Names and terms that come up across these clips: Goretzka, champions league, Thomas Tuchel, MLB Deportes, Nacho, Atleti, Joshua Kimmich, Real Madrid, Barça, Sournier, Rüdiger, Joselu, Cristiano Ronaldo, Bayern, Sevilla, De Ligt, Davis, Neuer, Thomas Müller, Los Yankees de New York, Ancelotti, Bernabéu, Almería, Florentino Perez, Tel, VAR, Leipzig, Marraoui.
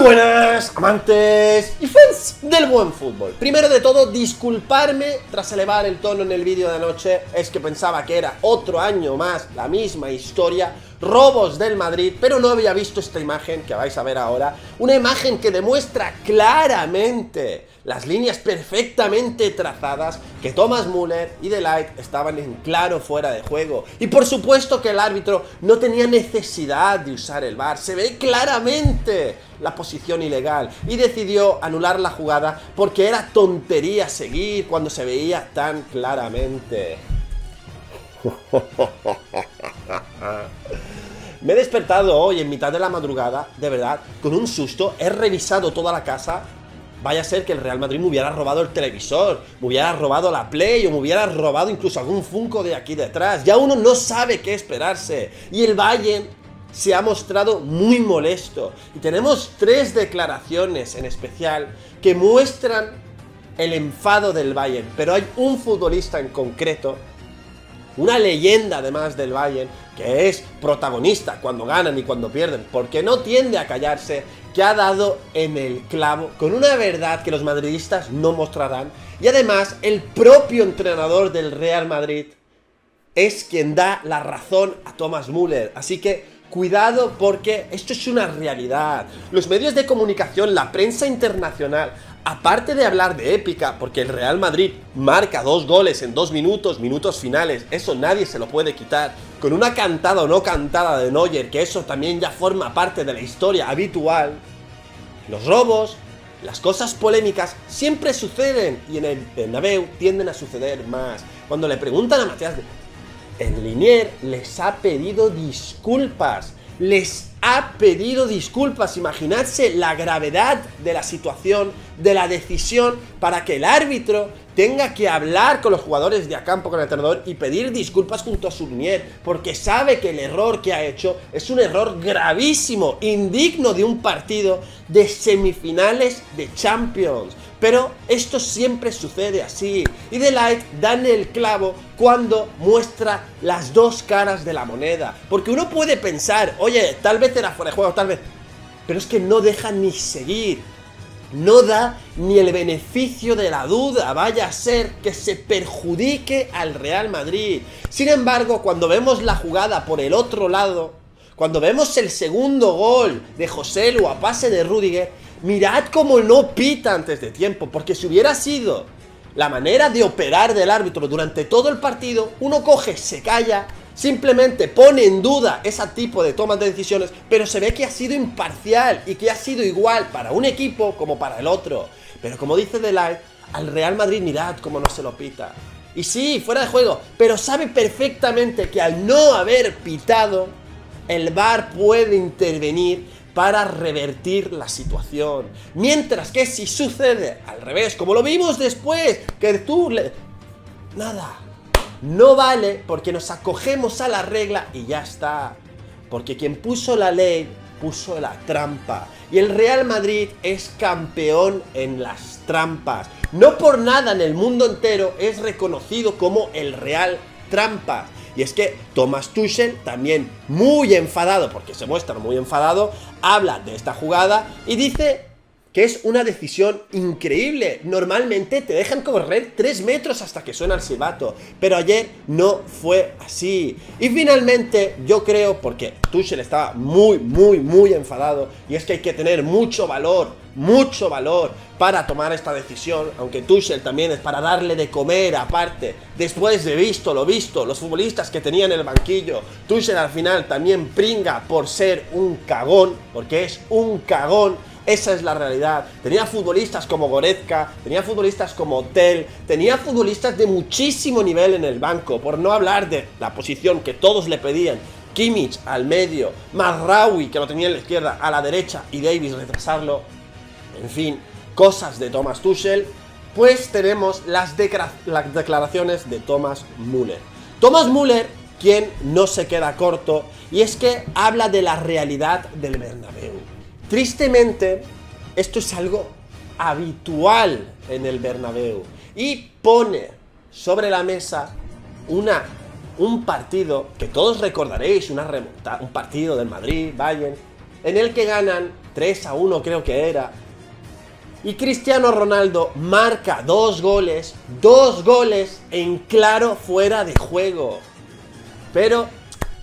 Muy buenas, amantes y fans del buen fútbol. Primero de todo, disculparme tras elevar el tono en el vídeo de anoche. Es que pensaba que era otro año más la misma historia, robos del Madrid, pero no había visto esta imagen que vais a ver ahora. Una imagen que demuestra claramente las líneas perfectamente trazadas, que Thomas Müller y De Ligt estaban en claro fuera de juego. Y por supuesto que el árbitro no tenía necesidad de usar el VAR. Se ve claramente la posición ilegal y decidió anular la jugada porque era tontería seguir cuando se veía tan claramente. Me he despertado hoy en mitad de la madrugada, de verdad, con un susto. He revisado toda la casa. Vaya a ser que el Real Madrid me hubiera robado el televisor, me hubiera robado la Play o me hubiera robado incluso algún Funko de aquí detrás. Ya uno no sabe qué esperarse. Y el Bayern se ha mostrado muy molesto. Y tenemos tres declaraciones en especial que muestran el enfado del Bayern. Pero hay un futbolista en concreto, una leyenda además del Bayern, que es protagonista cuando ganan y cuando pierden, porque no tiende a callarse, que ha dado en el clavo con una verdad que los madridistas no mostrarán. Y además el propio entrenador del Real Madrid es quien da la razón a Thomas Müller. Así que cuidado, porque esto es una realidad. Los medios de comunicación, la prensa internacional, aparte de hablar de épica, porque el Real Madrid marca 2 goles en 2 minutos, minutos finales, eso nadie se lo puede quitar, con una cantada o no cantada de Neuer, que eso también ya forma parte de la historia habitual. Los robos, las cosas polémicas siempre suceden, y en el Bernabéu tienden a suceder más. Cuando le preguntan a Matías, el Linier les ha pedido disculpas, imaginadse la gravedad de la situación, de la decisión, para que el árbitro tenga que hablar con los jugadores de a campo, con el entrenador, y pedir disculpas junto a Sournier, porque sabe que el error que ha hecho es un error gravísimo, indigno de un partido de semifinales de Champions. Pero esto siempre sucede así. Y De Ligt da en el clavo cuando muestra las dos caras de la moneda. Porque uno puede pensar, oye, tal vez era fuera de juego, tal vez... Pero es que no deja ni seguir. No da ni el beneficio de la duda. Vaya a ser que se perjudique al Real Madrid. Sin embargo, cuando vemos la jugada por el otro lado, cuando vemos el segundo gol de Joselu a pase de Rüdiger, mirad cómo no pita antes de tiempo, porque si hubiera sido la manera de operar del árbitro durante todo el partido, uno coge, se calla, simplemente pone en duda ese tipo de tomas de decisiones, pero se ve que ha sido imparcial y que ha sido igual para un equipo como para el otro. Pero como dice De Ligt, al Real Madrid mirad cómo no se lo pita. Y sí, fuera de juego, pero sabe perfectamente que al no haber pitado, el VAR puede intervenir para revertir la situación. Mientras que si sucede al revés, como lo vimos después, que tú le... nada, no vale, porque nos acogemos a la regla y ya está. Porque quien puso la ley, puso la trampa. Y el Real Madrid es campeón en las trampas. No por nada en el mundo entero es reconocido como el Real Trampas. Y es que Thomas Tuchel, también muy enfadado, porque se muestra muy enfadado, habla de esta jugada y dice que es una decisión increíble. Normalmente te dejan correr 3 metros hasta que suena el silbato, pero ayer no fue así. Y finalmente yo creo, porque Tuchel estaba muy enfadado, y es que hay que tener mucho valor para tomar esta decisión, aunque Tuchel también es para darle de comer aparte, después de visto lo visto, los futbolistas que tenía en el banquillo. Tuchel al final también pringa por ser un cagón, porque es un cagón. Esa es la realidad. Tenía futbolistas como Goretzka, tenía futbolistas como Tel, tenía futbolistas de muchísimo nivel en el banco, por no hablar de la posición que todos le pedían. Kimmich al medio, Marraoui, que lo tenía en la izquierda, a la derecha, y Davis retrasarlo. En fin, cosas de Thomas Tuchel. Pues tenemos las declaraciones de Thomas Müller. Thomas Müller, quien no se queda corto, y es que habla de la realidad del Bernabéu. Tristemente, esto es algo habitual en el Bernabéu, y pone sobre la mesa un partido que todos recordaréis, un partido del Madrid, Bayern, en el que ganan 3-1 creo que era. Y Cristiano Ronaldo marca dos goles en claro fuera de juego. Pero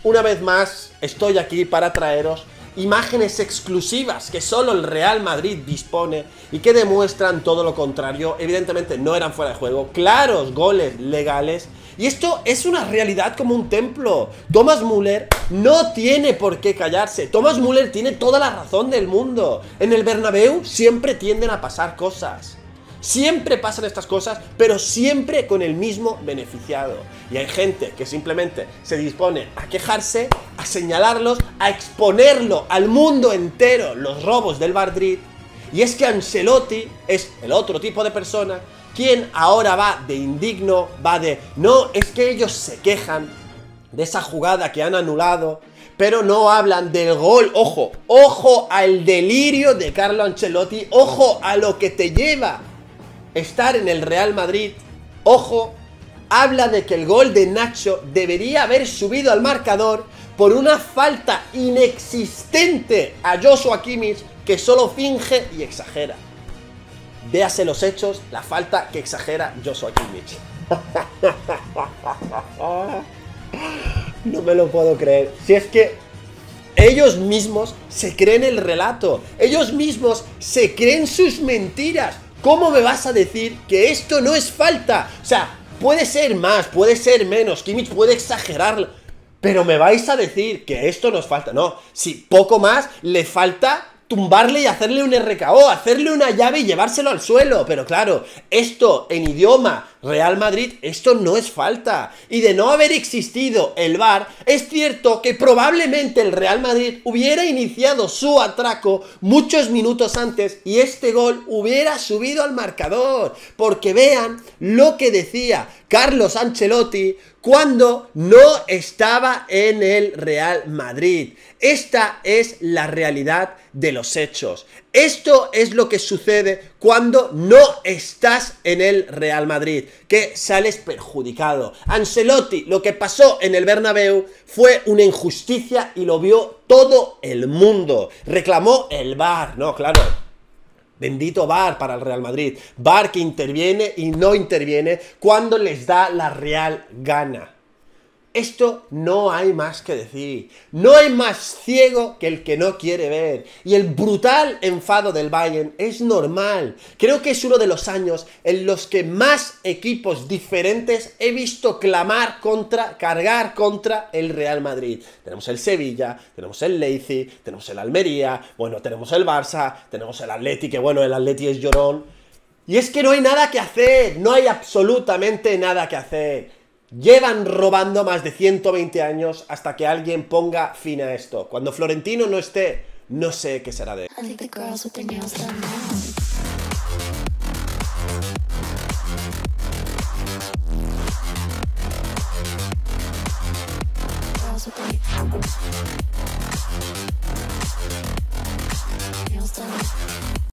una vez más estoy aquí para traeros imágenes exclusivas que solo el Real Madrid dispone y que demuestran todo lo contrario. Evidentemente no eran fuera de juego, claros goles legales. Y esto es una realidad como un templo. Thomas Müller no tiene por qué callarse. Thomas Müller tiene toda la razón del mundo. En el Bernabéu siempre tienden a pasar cosas. Siempre pasan estas cosas, pero siempre con el mismo beneficiado. Y hay gente que simplemente se dispone a quejarse, a señalarlos, a exponerlo al mundo entero, los robos del Madrid. Y es que Ancelotti es el otro tipo de persona quien ahora va de indigno, va de no, es que ellos se quejan de esa jugada que han anulado, pero no hablan del gol. Ojo, ojo al delirio de Carlo Ancelotti, ojo a lo que te lleva estar en el Real Madrid. Ojo, habla de que el gol de Nacho debería haber subido al marcador por una falta inexistente a Joshua Kimmich, que solo finge y exagera. Véase los hechos, la falta que exagera Joshua Kimmich. No me lo puedo creer. Si es que ellos mismos se creen el relato, ellos mismos se creen sus mentiras. ¿Cómo me vas a decir que esto no es falta? O sea, puede ser más, puede ser menos, Kimmich puede exagerar, pero me vais a decir que esto no es falta. No, si poco más le falta tumbarle y hacerle un RKO, hacerle una llave y llevárselo al suelo. Pero claro, esto en idioma Real Madrid, esto no es falta. Y de no haber existido el VAR, es cierto que probablemente el Real Madrid hubiera iniciado su atraco muchos minutos antes y este gol hubiera subido al marcador. Porque vean lo que decía Carlo Ancelotti cuando no estaba en el Real Madrid. Esta es la realidad de los hechos. Esto es lo que sucede cuando no estás en el Real Madrid, que sales perjudicado. Ancelotti, lo que pasó en el Bernabéu fue una injusticia y lo vio todo el mundo. Reclamó el VAR, no, claro. Bendito VAR para el Real Madrid. VAR que interviene y no interviene cuando les da la real gana. Esto no hay más que decir. No hay más ciego que el que no quiere ver. Y el brutal enfado del Bayern es normal. Creo que es uno de los años en los que más equipos diferentes he visto clamar contra, cargar contra el Real Madrid. Tenemos el Sevilla, tenemos el Leipzig, tenemos el Almería, bueno, tenemos el Barça, tenemos el Atleti, que bueno, el Atleti es llorón. Y es que no hay nada que hacer, no hay absolutamente nada que hacer. Llevan robando más de 120 años hasta que alguien ponga fin a esto. Cuando Florentino no esté, no sé qué será de él.